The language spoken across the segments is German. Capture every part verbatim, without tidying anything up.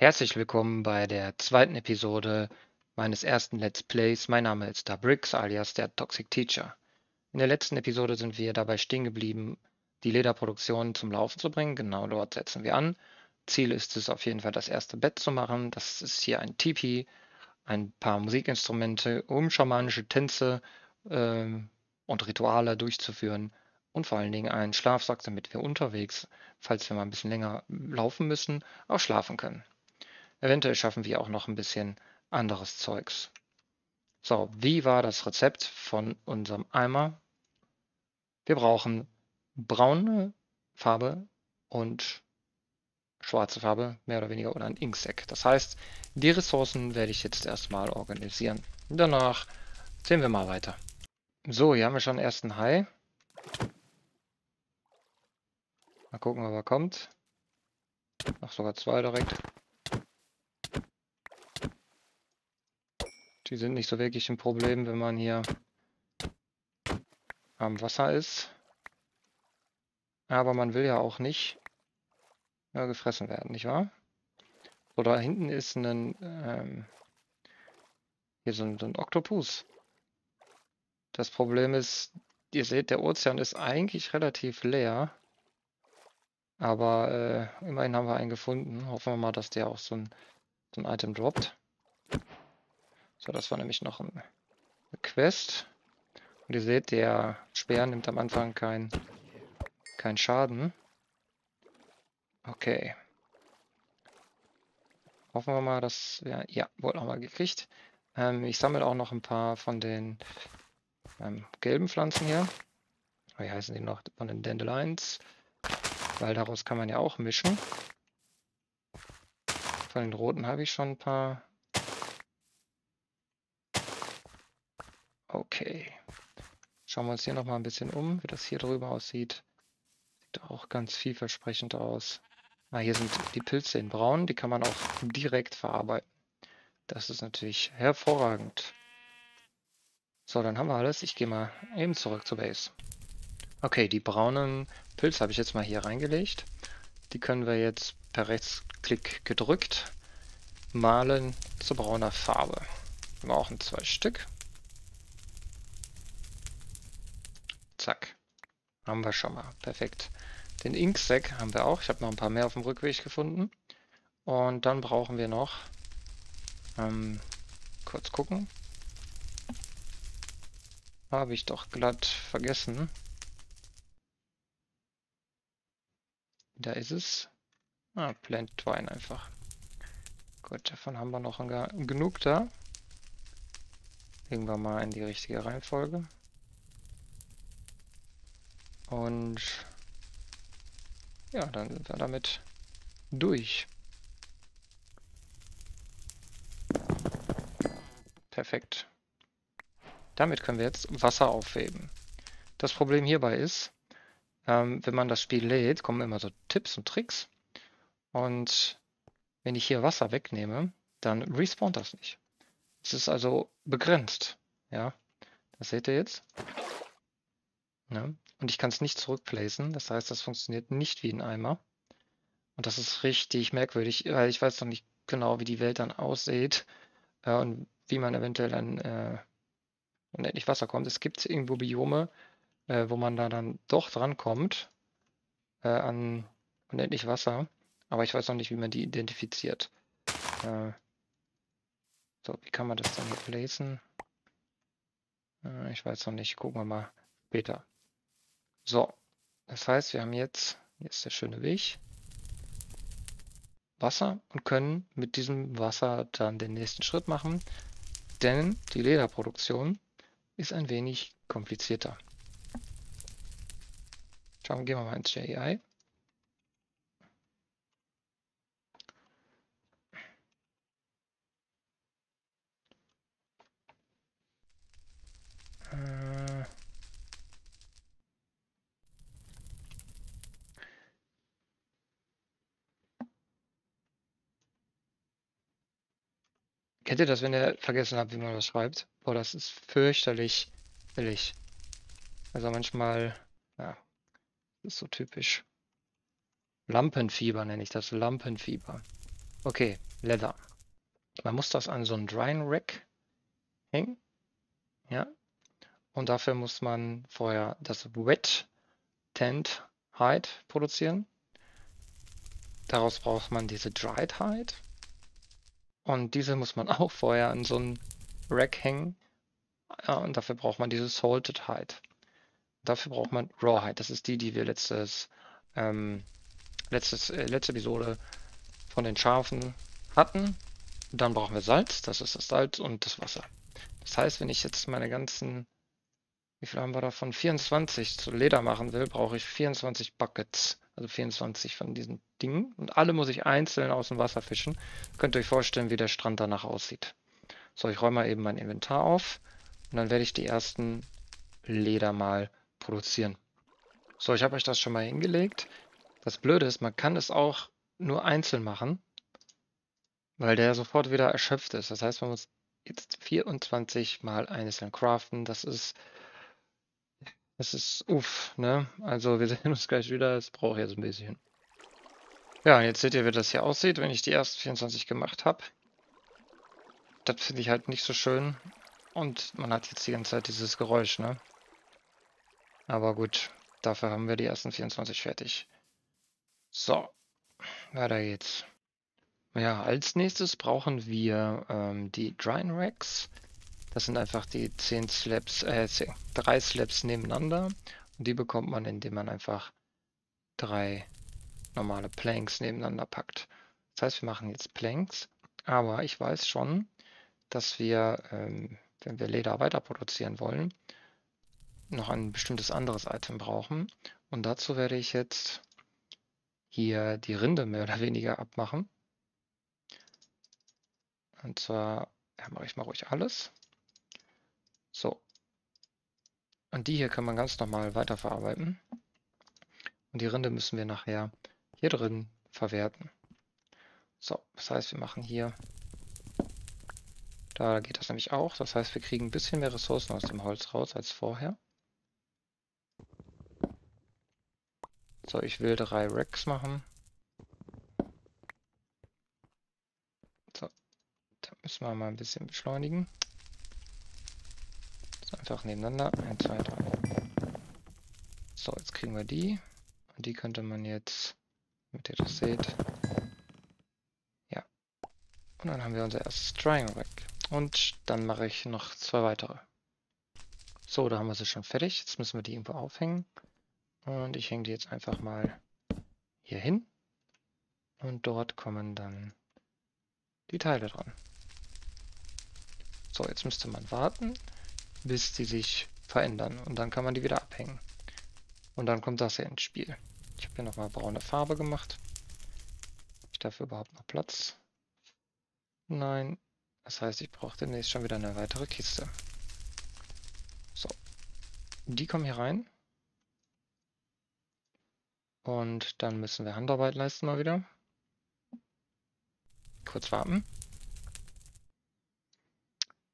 Herzlich willkommen bei der zweiten Episode meines ersten Let's Plays. Mein Name ist DaBricks, alias der Toxic Teacher. In der letzten Episode sind wir dabei stehen geblieben, die Lederproduktion zum Laufen zu bringen. Genau dort setzen wir an. Ziel ist es auf jeden Fall, das erste Bett zu machen. Das ist hier ein Tipi, ein paar Musikinstrumente, um schamanische Tänze äh, und Rituale durchzuführen. Und vor allen Dingen einen Schlafsack, damit wir unterwegs, falls wir mal ein bisschen länger laufen müssen, auch schlafen können. Eventuell schaffen wir auch noch ein bisschen anderes Zeugs. So, wie war das Rezept von unserem Eimer? Wir brauchen braune Farbe und schwarze Farbe, mehr oder weniger, oder ein Inkstack. Das heißt, die Ressourcen werde ich jetzt erstmal organisieren. Danach sehen wir mal weiter. So, hier haben wir schon ersten Hai. Mal gucken, ob er kommt. Ach, sogar zwei direkt. Die sind nicht so wirklich ein Problem, wenn man hier am Wasser ist. Aber man will ja auch nicht äh, gefressen werden, nicht wahr? So, da hinten ist ein, ähm, hier so ein, so ein Oktopus. Das Problem ist, ihr seht, der Ozean ist eigentlich relativ leer. Aber äh, immerhin haben wir einen gefunden. Hoffen wir mal, dass der auch so ein, so ein Item droppt. So, das war nämlich noch eine Quest. Und ihr seht, der Speer nimmt am Anfang keinen kein Schaden. Okay. Hoffen wir mal, dass wir... Ja, wurde auch mal gekriegt. Ähm, ich sammle auch noch ein paar von den ähm, gelben Pflanzen hier. Wie heißen die noch? Von den Dandelions. Weil daraus kann man ja auch mischen. Von den roten habe ich schon ein paar... Okay, schauen wir uns hier nochmal ein bisschen um, wie das hier drüber aussieht. Sieht auch ganz vielversprechend aus. Ah, hier sind die Pilze in braun, die kann man auch direkt verarbeiten. Das ist natürlich hervorragend. So, dann haben wir alles. Ich gehe mal eben zurück zur Base. Okay, die braunen Pilze habe ich jetzt mal hier reingelegt. Die können wir jetzt per Rechtsklick gedrückt malen zu brauner Farbe. Wir brauchen zwei Stück. Zack. Haben wir schon mal. Perfekt. Den Inkstack haben wir auch. Ich habe noch ein paar mehr auf dem Rückweg gefunden. Und dann brauchen wir noch... Ähm, kurz gucken. Habe ich doch glatt vergessen. Da ist es. Ah, Plant Twine einfach. Gut, davon haben wir noch ein, genug da. Legen wir mal in die richtige Reihenfolge. Und ja, dann sind wir damit durch. Perfekt. Damit können wir jetzt Wasser aufheben. Das Problem hierbei ist, ähm, wenn man das Spiel lädt, kommen immer so Tipps und Tricks. Und wenn ich hier Wasser wegnehme, dann respawnt das nicht. Es ist also begrenzt. Ja, das seht ihr jetzt. Ne? Und ich kann es nicht zurückplacen, das heißt, das funktioniert nicht wie ein Eimer. Und das ist richtig merkwürdig, weil ich weiß noch nicht genau, wie die Welt dann aussieht äh, und wie man eventuell dann äh, unendlich Wasser kommt. Es gibt irgendwo Biome, äh, wo man da dann doch drankommt äh, an unendlich Wasser, aber ich weiß noch nicht, wie man die identifiziert. Äh, so, wie kann man das dann hier placen? Äh, ich weiß noch nicht, gucken wir mal später. So, das heißt, wir haben jetzt, hier ist der schöne Weg, Wasser und können mit diesem Wasser dann den nächsten Schritt machen, denn die Lederproduktion ist ein wenig komplizierter. Schauen, gehen wir mal ins J E I. Kennt ihr das, wenn ihr vergessen habt, wie man das schreibt? Boah, das ist fürchterlich billig. Also manchmal, ja, das ist so typisch. Lampenfieber nenne ich das, Lampenfieber. Okay, Leather. Man muss das an so einen Drying Rack hängen. Ja. Und dafür muss man vorher das Wet Tent Hide produzieren. Daraus braucht man diese Dried Hide. Und diese muss man auch vorher an so einen Rack hängen. Und dafür braucht man diese Salted Hide. Dafür braucht man Raw Hide. Das ist die, die wir letztes, ähm, letztes, äh, letzte Episode von den Schafen hatten. Dann brauchen wir Salz, das ist das Salz und das Wasser. Das heißt, wenn ich jetzt meine ganzen, wie viel haben wir davon, vierundzwanzig zu Leder machen will, brauche ich vierundzwanzig Buckets, also vierundzwanzig von diesen Dingen. Und alle muss ich einzeln aus dem Wasser fischen. Könnt ihr euch vorstellen, wie der Strand danach aussieht. So, ich räume mal eben mein Inventar auf und dann werde ich die ersten Leder mal produzieren. So, ich habe euch das schon mal hingelegt. Das Blöde ist, man kann es auch nur einzeln machen, weil der sofort wieder erschöpft ist. Das heißt, man muss jetzt vierundzwanzig mal einzeln craften. Das ist, das ist uff, ne? Also wir sehen uns gleich wieder, es braucht jetzt ein bisschen. Ja, und jetzt seht ihr, wie das hier aussieht, wenn ich die ersten vierundzwanzig gemacht habe. Das finde ich halt nicht so schön. Und man hat jetzt die ganze Zeit dieses Geräusch, ne? Aber gut, dafür haben wir die ersten vierundzwanzig fertig. So, weiter geht's. Ja, als nächstes brauchen wir ähm, die Drying Racks. Das sind einfach die zehn Slabs, äh, drei Slabs nebeneinander. Und die bekommt man, indem man einfach drei normale Planks nebeneinander packt. Das heißt, wir machen jetzt Planks. Aber ich weiß schon, dass wir, ähm, wenn wir Leder weiter produzieren wollen, noch ein bestimmtes anderes Item brauchen. Und dazu werde ich jetzt hier die Rinde mehr oder weniger abmachen. Und zwar, ja, mache ich mal ruhig alles. So. Und die hier kann man ganz normal weiterverarbeiten. Und die Rinde müssen wir nachher hier drin verwerten. So, das heißt, wir machen hier, da geht das nämlich auch. Das heißt, wir kriegen ein bisschen mehr Ressourcen aus dem Holz raus als vorher. So, ich will drei Racks machen. Müssen wir mal ein bisschen beschleunigen. So, einfach nebeneinander. eins, zwei, drei. So, jetzt kriegen wir die. Und die könnte man jetzt, damit ihr das seht. Ja. Und dann haben wir unser erstes Drying Rack. Und dann mache ich noch zwei weitere. So, da haben wir sie schon fertig. Jetzt müssen wir die irgendwo aufhängen. Und ich hänge die jetzt einfach mal hier hin. Und dort kommen dann die Teile dran. So, jetzt müsste man warten, bis die sich verändern und dann kann man die wieder abhängen. Und dann kommt das hier ins Spiel. Ich habe hier nochmal braune Farbe gemacht. Habe ich dafür überhaupt noch Platz? Nein. Das heißt, ich brauche demnächst schon wieder eine weitere Kiste. So. Die kommen hier rein. Und dann müssen wir Handarbeit leisten mal wieder. Kurz warten.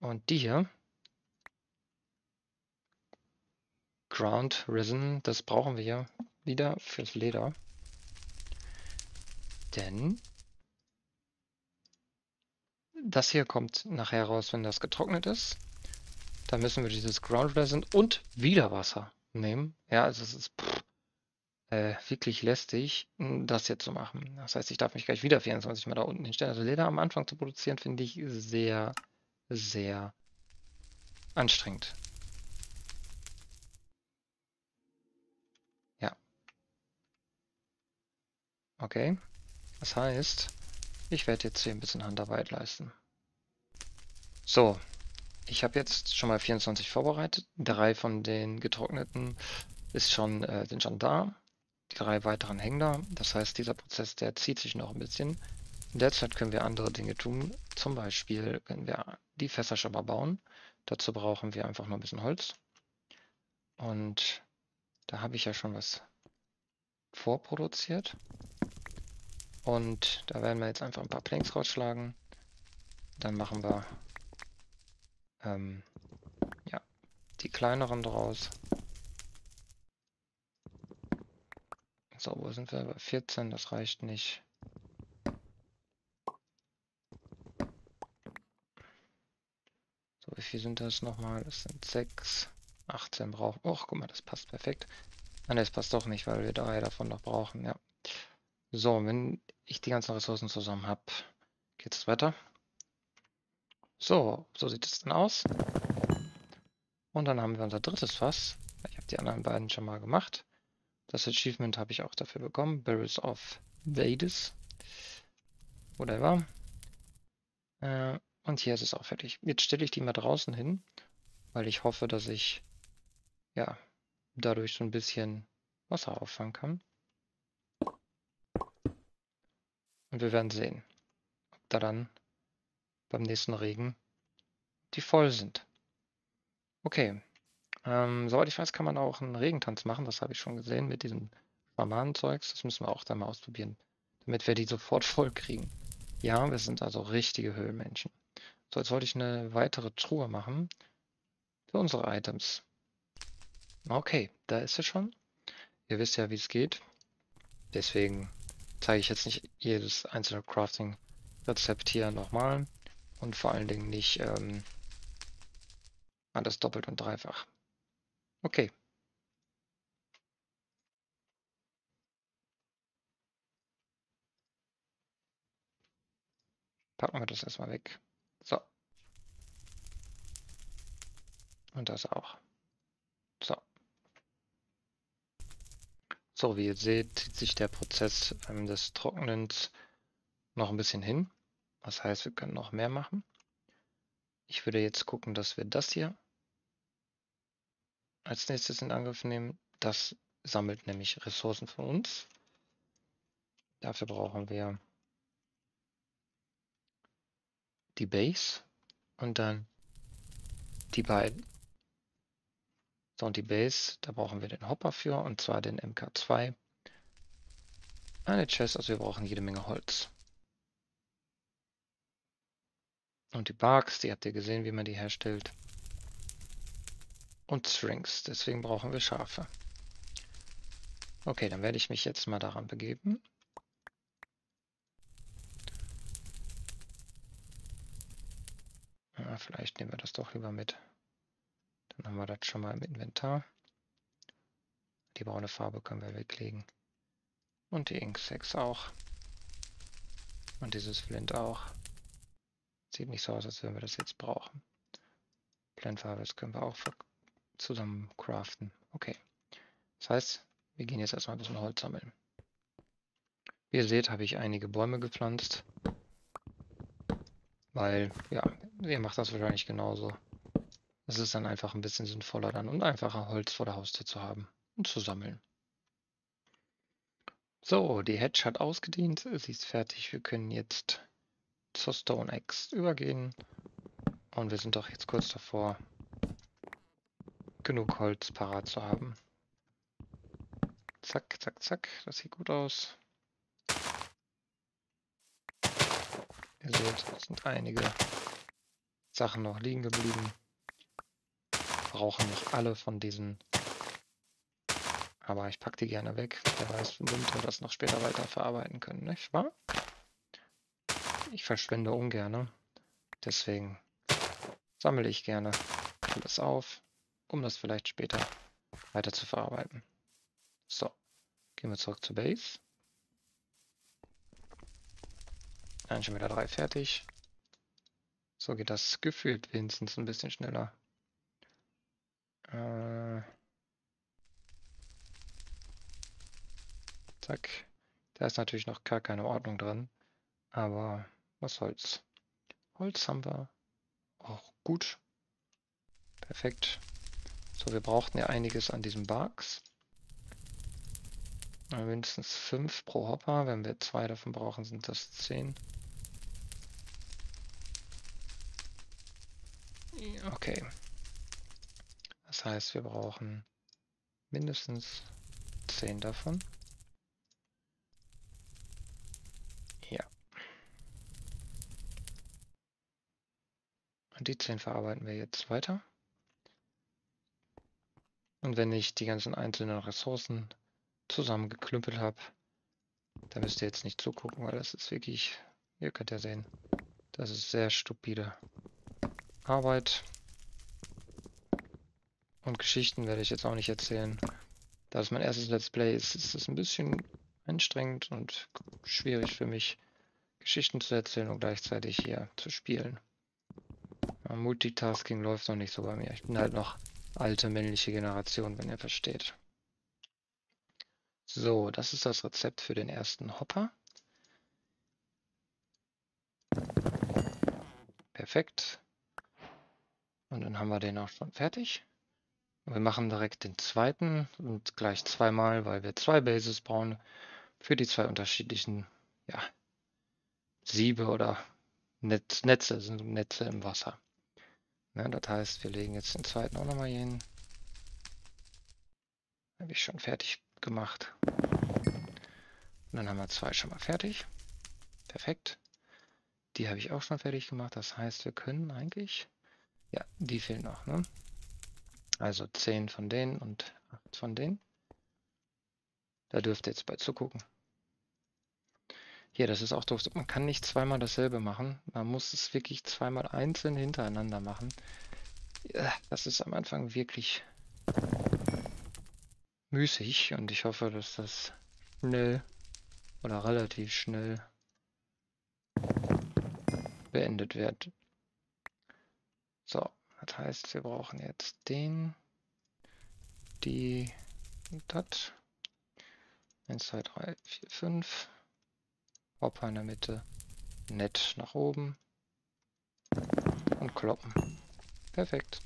Und die hier, Ground Resin, das brauchen wir ja wieder fürs Leder. Denn das hier kommt nachher raus, wenn das getrocknet ist. Dann müssen wir dieses Ground Resin und wieder Wasser nehmen. Ja, also es ist pff, äh, wirklich lästig, das hier zu machen. Das heißt, ich darf mich gleich wieder vierundzwanzig Mal da unten hinstellen. Also Leder am Anfang zu produzieren, finde ich sehr sehr anstrengend. Ja. Okay. Das heißt, ich werde jetzt hier ein bisschen Handarbeit leisten. So. Ich habe jetzt schon mal vierundzwanzig vorbereitet. Drei von den getrockneten ist schon, äh, sind schon da. Die drei weiteren hängen da. Das heißt, dieser Prozess, der zieht sich noch ein bisschen. In der Zeit können wir andere Dinge tun. Zum Beispiel können wir die Fässer schon mal bauen. Dazu brauchen wir einfach nur ein bisschen Holz. Und da habe ich ja schon was vorproduziert. Und da werden wir jetzt einfach ein paar Planks rausschlagen. Dann machen wir ähm, ja, die kleineren draus. So, wo sind wir? Bei vierzehn, das reicht nicht. Wie viel sind das nochmal? Das sind sechs. achtzehn brauchen. Och, guck mal, das passt perfekt. Nein, das passt doch nicht, weil wir drei davon noch brauchen, ja. So, wenn ich die ganzen Ressourcen zusammen habe, geht es weiter. So, so sieht es dann aus. Und dann haben wir unser drittes Fass. Ich habe die anderen beiden schon mal gemacht. Das Achievement habe ich auch dafür bekommen. Barrels of Vadis. Whatever. Äh, und hier ist es auch fertig. Jetzt stelle ich die mal draußen hin, weil ich hoffe, dass ich ja dadurch so ein bisschen Wasser auffangen kann. Und wir werden sehen, ob da dann beim nächsten Regen die voll sind. Okay. Ähm, soweit ich weiß, kann man auch einen Regentanz machen. Das habe ich schon gesehen mit diesem Schamanenzeugs. Das müssen wir auch dann mal ausprobieren, damit wir die sofort voll kriegen. Ja, wir sind also richtige Höhlenmenschen. So, jetzt wollte ich eine weitere Truhe machen für unsere Items. Okay, da ist sie schon. Ihr wisst ja, wie es geht. Deswegen zeige ich jetzt nicht jedes einzelne Crafting-Rezept hier nochmal. Und vor allen Dingen nicht ähm, alles doppelt und dreifach. Okay. Packen wir das erstmal weg. So. Und das auch. So. So, wie ihr seht, zieht sich der Prozess ähm, des Trocknens noch ein bisschen hin. Das heißt, wir können noch mehr machen. Ich würde jetzt gucken, dass wir das hier als nächstes in Angriff nehmen. Das sammelt nämlich Ressourcen von uns. Dafür brauchen wir die Base und dann die beiden. So, und die Base, da brauchen wir den Hopper für, und zwar den M K zwei. Eine Chest, also wir brauchen jede Menge Holz. Und die Barks, die habt ihr gesehen, wie man die herstellt. Und Strings, deswegen brauchen wir Schafe. Okay, dann werde ich mich jetzt mal daran begeben. Ja, vielleicht nehmen wir das doch lieber mit. Dann haben wir das schon mal im Inventar. Die braune Farbe können wir weglegen. Und die Inksex auch. Und dieses Flint auch. Sieht nicht so aus, als würden wir das jetzt brauchen. Plantfarbe, das können wir auch zusammen craften. Okay. Das heißt, wir gehen jetzt erstmal ein bisschen Holz sammeln. Wie ihr seht, habe ich einige Bäume gepflanzt. Weil, ja, ihr macht das wahrscheinlich genauso. Es ist dann einfach ein bisschen sinnvoller dann und einfacher, Holz vor der Haustür zu haben und zu sammeln. So, die Hedge hat ausgedient, sie ist fertig. Wir können jetzt zur Stone Axe übergehen und wir sind doch jetzt kurz davor, genug Holz parat zu haben. Zack, zack, zack, das sieht gut aus. Ihr seht, es sind einige Sachen noch liegen geblieben. Wir brauchen nicht alle von diesen, aber ich packe die gerne weg. Wer weiß, womit wir das noch später weiter verarbeiten können, nicht wahr? Ich verschwende ungerne, deswegen sammle ich gerne alles auf, um das vielleicht später weiter zu verarbeiten. So, gehen wir zurück zur Base. Dann schon wieder drei fertig. So geht das gefühlt wenigstens ein bisschen schneller. Äh, zack. Da ist natürlich noch gar keine Ordnung drin. Aber was soll's. Holz haben wir auch gut. Perfekt. So, wir brauchten ja einiges an diesen Barks. Mindestens fünf pro Hopper. Wenn wir zwei davon brauchen, sind das zehn. Okay. Das heißt, wir brauchen mindestens zehn davon. Ja. Und die zehn verarbeiten wir jetzt weiter. Und wenn ich die ganzen einzelnen Ressourcen zusammengeklümpelt habe, dann müsst ihr jetzt nicht zugucken, weil das ist wirklich, ihr könnt ja sehen, das ist sehr stupide Arbeit. Und Geschichten werde ich jetzt auch nicht erzählen. Da es mein erstes Let's Play ist, ist es ein bisschen anstrengend und schwierig für mich, Geschichten zu erzählen und gleichzeitig hier zu spielen. Ja, Multitasking läuft noch nicht so bei mir. Ich bin halt noch alte männliche Generation, wenn ihr versteht. So, das ist das Rezept für den ersten Hopper. Perfekt. Und dann haben wir den auch schon fertig. Wir machen direkt den zweiten und gleich zweimal, weil wir zwei Bases brauchen für die zwei unterschiedlichen, ja, Siebe oder Netz, Netze, sind Netze im Wasser. Ja, das heißt, wir legen jetzt den zweiten auch nochmal hier hin. Habe ich schon fertig gemacht. Und dann haben wir zwei schon mal fertig. Perfekt. Die habe ich auch schon fertig gemacht. Das heißt, wir können eigentlich... Ja, die fehlen noch, ne? Also zehn von denen und acht von denen. Da dürft ihr jetzt bei zugucken. Hier, das ist auch doof. Man kann nicht zweimal dasselbe machen. Man muss es wirklich zweimal einzeln hintereinander machen. Ja, das ist am Anfang wirklich müßig. Und ich hoffe, dass das schnell oder relativ schnell beendet wird. So, das heißt, wir brauchen jetzt den, die und das. eins, zwei, drei, vier, fünf. Hopper in der Mitte, nett nach oben und kloppen. Perfekt.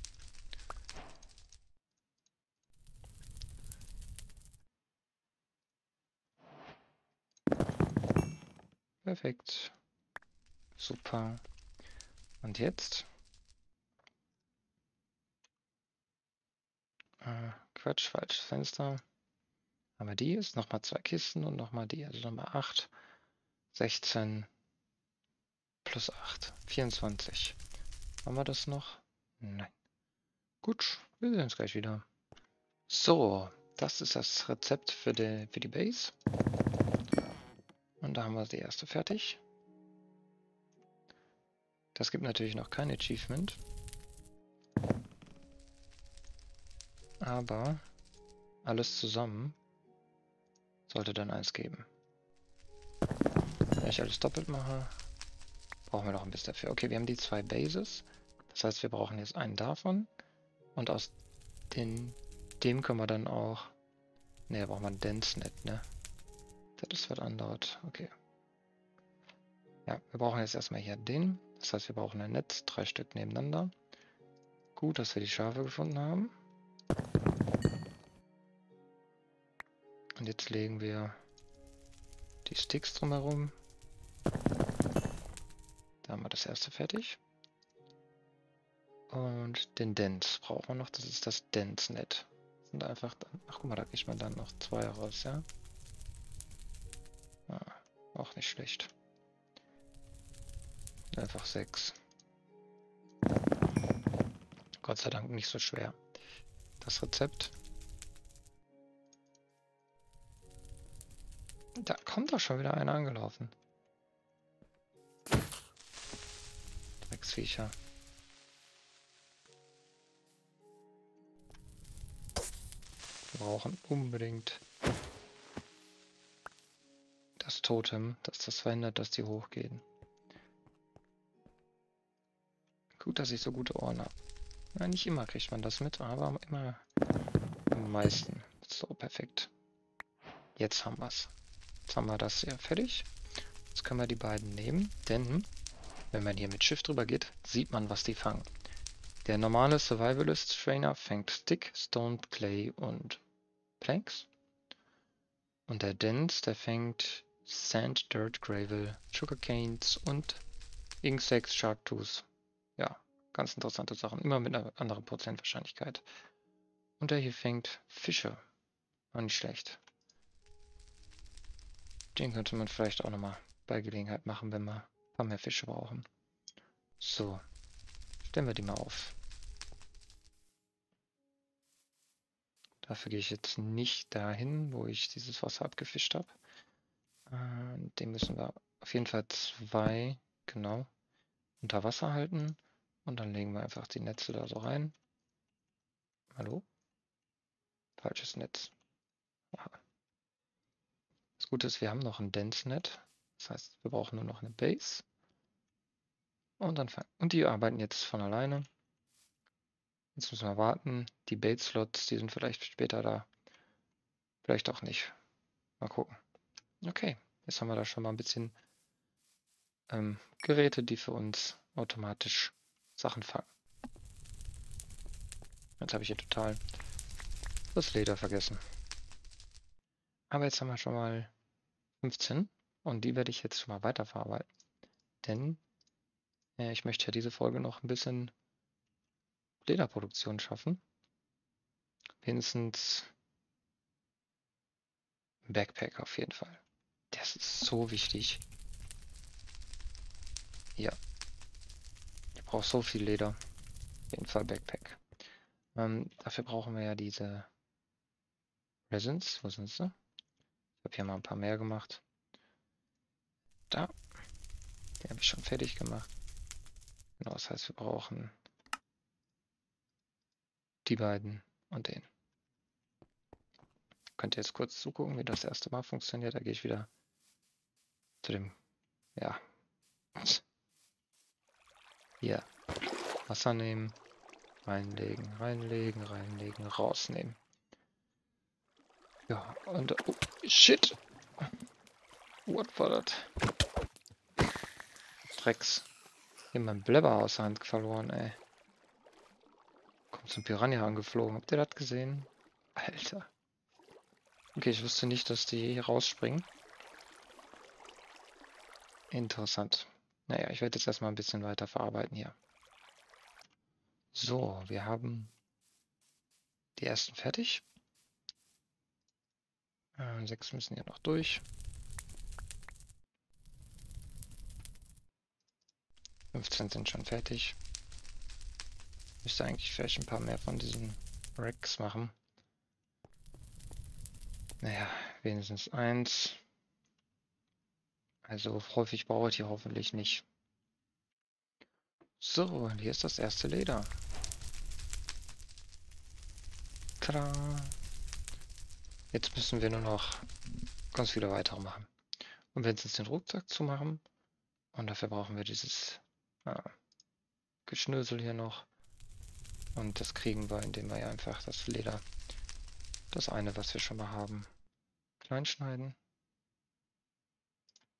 Perfekt. Super. Und jetzt? Äh, Quatsch, falsches Fenster. Haben wir die? Ist nochmal zwei Kisten und nochmal die, also nochmal acht. sechzehn plus acht, vierundzwanzig. Haben wir das noch? Nein. Gut, wir sehen uns gleich wieder. So, das ist das Rezept für die, für die Base. Und da haben wir die erste fertig. Das gibt natürlich noch kein Achievement. Aber alles zusammen sollte dann eins geben. Wenn ich alles doppelt mache, brauchen wir noch ein bisschen dafür. Okay, wir haben die zwei Bases. Das heißt, wir brauchen jetzt einen davon. Und aus den, dem können wir dann auch... Ne, da brauchen wir DenseNet, ne? Das ist was anderes. Okay. Ja, wir brauchen jetzt erstmal hier den. Das heißt, wir brauchen ein Netz. Drei Stück nebeneinander. Gut, dass wir die Schafe gefunden haben. Und jetzt legen wir die Sticks drumherum. Da haben wir das erste fertig. Und den Dance brauchen wir noch. Das ist das DenseNet. Und einfach dann, ach guck mal, da kriegt man dann noch zwei raus, ja? Ah, auch nicht schlecht. Einfach sechs. Gott sei Dank nicht so schwer. Das Rezept. Da kommt doch schon wieder einer angelaufen. Drecksviecher. Wir brauchen unbedingt das Totem, dass das verhindert, dass die hochgehen. Gut, dass ich so gute Ohren habe. Nein, nicht immer kriegt man das mit, aber immer am meisten. So, perfekt. Jetzt haben wir es. Jetzt haben wir das ja fertig. Jetzt können wir die beiden nehmen, denn wenn man hier mit Schiff drüber geht, sieht man, was die fangen. Der normale Survivalist Trainer fängt Stick, Stone, Clay und Planks. Und der Dense, der fängt Sand, Dirt, Gravel, Sugarcanes und Insects, Sharktooth. Ja, ganz interessante Sachen. Immer mit einer anderen Prozentwahrscheinlichkeit. Und der hier fängt Fische. War nicht schlecht. Den könnte man vielleicht auch nochmal bei Gelegenheit machen, wenn wir ein paar mehr Fische brauchen. So, stellen wir die mal auf. Dafür gehe ich jetzt nicht dahin, wo ich dieses Wasser abgefischt habe. Äh, den müssen wir auf jeden Fall zwei, genau, unter Wasser halten. Und dann legen wir einfach die Netze da so rein. Hallo? Falsches Netz. Aha. Das Gute ist, wir haben noch ein DenseNet. Das heißt, wir brauchen nur noch eine Base. Und dann und die arbeiten jetzt von alleine. Jetzt müssen wir warten. Die Bait-Slots, die sind vielleicht später da. Vielleicht auch nicht. Mal gucken. Okay, jetzt haben wir da schon mal ein bisschen ähm, Geräte, die für uns automatisch Sachen fangen. Jetzt habe ich hier total das Leder vergessen. Aber jetzt haben wir schon mal fünfzehn und die werde ich jetzt schon mal weiterverarbeiten. Denn äh, ich möchte ja diese Folge noch ein bisschen Lederproduktion schaffen. Wenigstens ein Backpack auf jeden Fall. Das ist so wichtig. Ja. Ich brauche so viel Leder. Auf jeden Fall Backpack. Ähm, dafür brauchen wir ja diese Resins. Wo sind sie? Ich habe hier mal ein paar mehr gemacht. Da. Die habe ich schon fertig gemacht. Genau, das heißt, wir brauchen die beiden und den. Könnt ihr jetzt kurz zugucken, wie das erste Mal funktioniert. Da gehe ich wieder zu dem, ja, hier, Wasser nehmen, reinlegen, reinlegen, reinlegen, rausnehmen. Ja, und, oh, shit. What war das? Drecks. Ich habe meinen Blubber aus der Hand verloren, ey. Kommt zum Piranha angeflogen. Habt ihr das gesehen? Alter. Okay, ich wusste nicht, dass die hier rausspringen. Interessant. Naja, ich werde jetzt erstmal ein bisschen weiter verarbeiten hier. So, wir haben die ersten fertig. Äh, sechs müssen hier noch durch. fünfzehn sind schon fertig. Ich müsste eigentlich vielleicht ein paar mehr von diesen Racks machen. Naja, wenigstens eins. Also häufig brauche ich die hoffentlich nicht. So, hier ist das erste Leder. Tada! Jetzt müssen wir nur noch ganz viele weitere machen. Und wenn es jetzt den Rucksack zu machen, und dafür brauchen wir dieses ah, Geschnösel hier noch. Und das kriegen wir, indem wir ja einfach das Leder, das eine, was wir schon mal haben, kleinschneiden,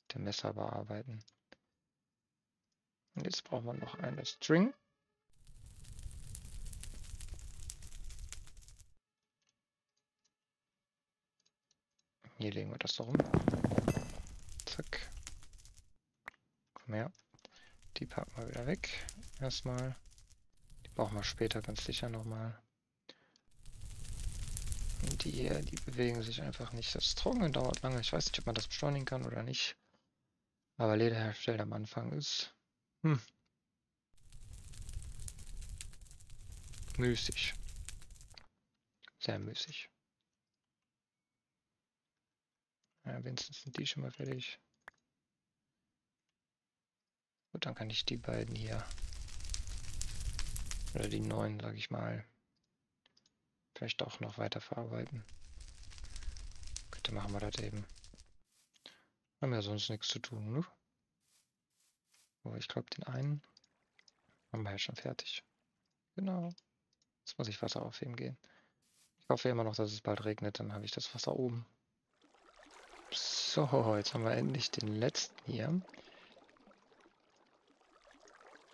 mit dem Messer bearbeiten. Und jetzt brauchen wir noch eine String. Hier legen wir das so rum. Zack. Komm her. Die packen wir wieder weg. Erstmal. Die brauchen wir später ganz sicher nochmal. Die hier, die bewegen sich einfach nicht. Das Trocknen dauert lange. Ich weiß nicht, ob man das beschleunigen kann oder nicht. Aber Lederherstellung am Anfang ist hm. müßig. Sehr müßig. Ja, wenigstens sind die schon mal fertig. Gut, dann kann ich die beiden hier, oder die neuen, sag ich mal, vielleicht auch noch weiter verarbeiten. Bitte machen wir das eben. Haben ja sonst nichts zu tun, ne? So, ich glaube, den einen haben wir ja schon fertig. Genau. Jetzt muss ich Wasser aufheben gehen. Ich hoffe immer noch, dass es bald regnet, dann habe ich das Wasser oben. So, jetzt haben wir endlich den letzten hier.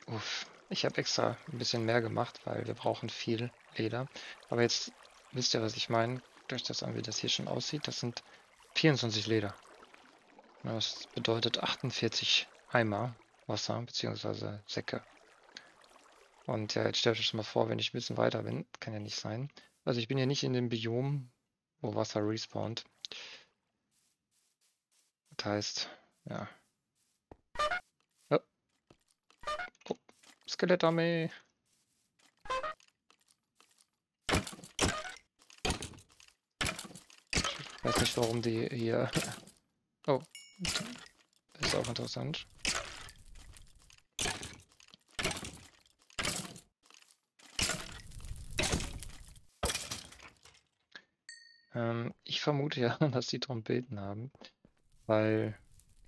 Uff. Ich habe extra ein bisschen mehr gemacht, weil wir brauchen viel Leder. Aber jetzt wisst ihr, was ich meine. Durch das an, wie das hier schon aussieht, das sind vierundzwanzig Leder. Das bedeutet achtundvierzig Eimer Wasser bzw. Säcke. Und ja, jetzt stellt euch mal vor, wenn ich ein bisschen weiter bin, kann ja nicht sein. Also ich bin ja nicht in dem Biom, wo Wasser respawnt. Das heißt, ja. Skelettarmee. Ich weiß nicht, warum die hier. Oh. Das ist auch interessant. Ähm, ich vermute ja, dass die Trompeten haben, weil,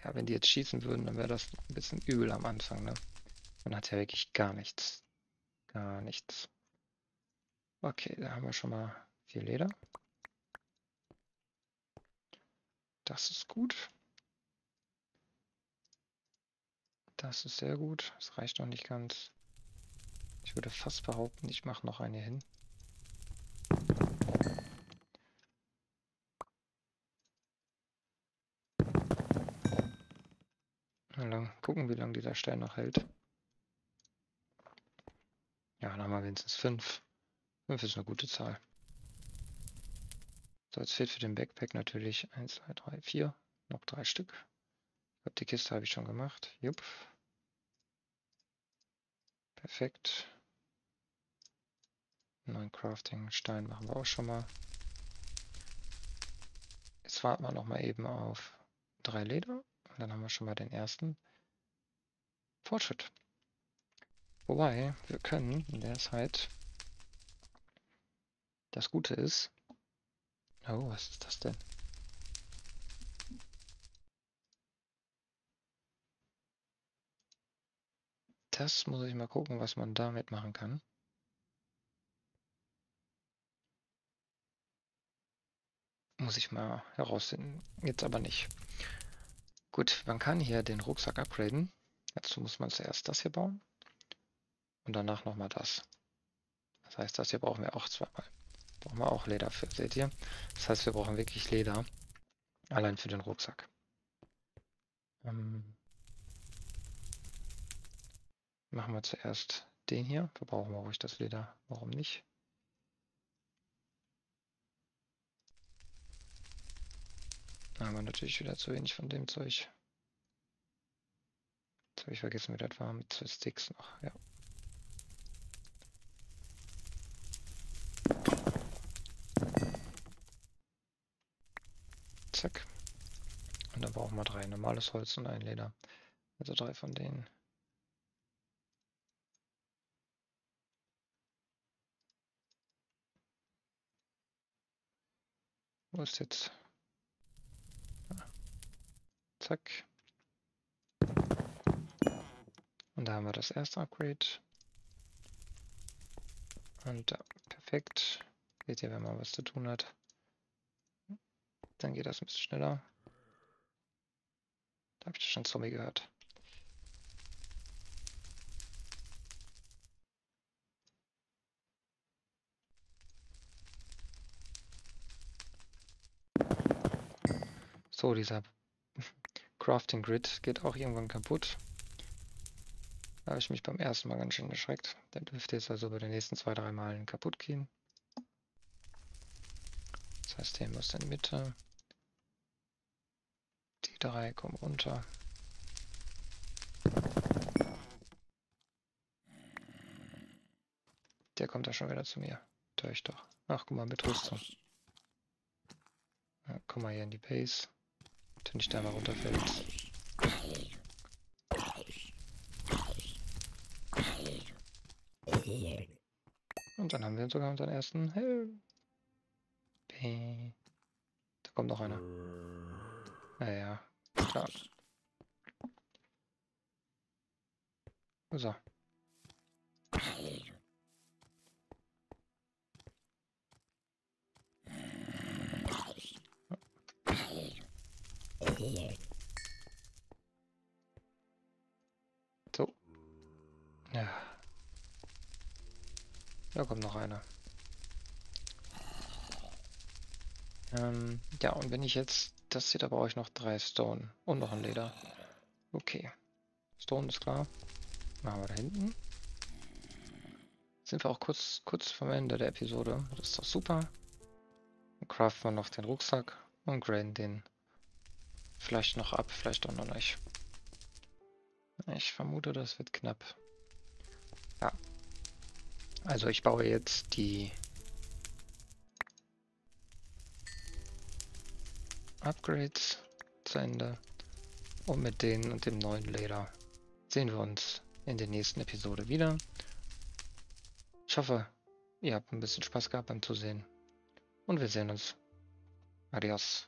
ja, wenn die jetzt schießen würden, dann wäre das ein bisschen übel am Anfang, ne? Man hat ja wirklich gar nichts. Gar nichts. Okay, da haben wir schon mal vier Leder. Das ist gut. Das ist sehr gut. Das reicht noch nicht ganz. Ich würde fast behaupten, ich mache noch eine hin. Lang. Gucken, wie lange dieser Stein noch hält. Ja, dann haben wir wenigstens fünf. fünf ist eine gute Zahl. So, jetzt fehlt für den Backpack natürlich eins, zwei, drei, vier. Noch drei Stück. Ich glaube, die Kiste habe ich schon gemacht. Jupp. Perfekt. Neuen Crafting-Stein machen wir auch schon mal. Jetzt warten wir nochmal eben auf drei Leder. Und dann haben wir schon mal den ersten Fortschritt. Wobei, wir können in der Zeit... Das Gute ist... Oh, was ist das denn? Das muss ich mal gucken, was man damit machen kann. Muss ich mal herausfinden. Jetzt aber nicht. Gut, man kann hier den Rucksack upgraden. Dazu muss man zuerst das hier bauen. Und danach nochmal das. Das heißt, das hier brauchen wir auch zweimal. Brauchen wir auch Leder für, seht ihr? Das heißt, wir brauchen wirklich Leder. Allein für den Rucksack. Ähm, machen wir zuerst den hier. Verbrauchen wir ruhig das Leder. Warum nicht? Da haben wir natürlich wieder zu wenig von dem Zeug. Jetzt habe ich vergessen, wie das war mit zwei Sticks noch. Ja. Zack. Und dann brauchen wir drei normales Holz und ein Leder. Also drei von denen. Wo ist jetzt? Ah. Zack. Und da haben wir das erste Upgrade. Und da, perfekt. Seht ihr, wenn man was zu tun hat. Dann geht das ein bisschen schneller. Da habe ich schon Zombie gehört. So, dieser Crafting Grid geht auch irgendwann kaputt. Da habe ich mich beim ersten Mal ganz schön erschreckt. Der dürfte jetzt also bei den nächsten zwei, drei Malen kaputt gehen. Das heißt, den muss in die Mitte. Die drei kommen runter. Der kommt da schon wieder zu mir. Tue ich doch. Ach, guck mal, mit Rüstung. Ja, komm mal hier in die Base. Wenn ich da mal runterfällt. Und dann haben wir sogar unseren ersten Helm. Da kommt noch einer. Naja, klar. So. So. Ja. Da kommt noch einer. Ähm, ja, und wenn ich jetzt das hier, da brauche ich noch drei Stone und noch ein Leder. Okay. Stone ist klar. Machen wir da hinten. Sind wir auch kurz, kurz vom Ende der Episode. Das ist doch super. Dann craften wir noch den Rucksack und graden den vielleicht noch ab, vielleicht auch noch nicht. Ich vermute, das wird knapp. Ja. Also ich baue jetzt die... Upgrades zu Ende und mit denen und dem neuen Leder sehen wir uns in der nächsten Episode wieder. Ich hoffe, ihr habt ein bisschen Spaß gehabt beim Zusehen und wir sehen uns Adios.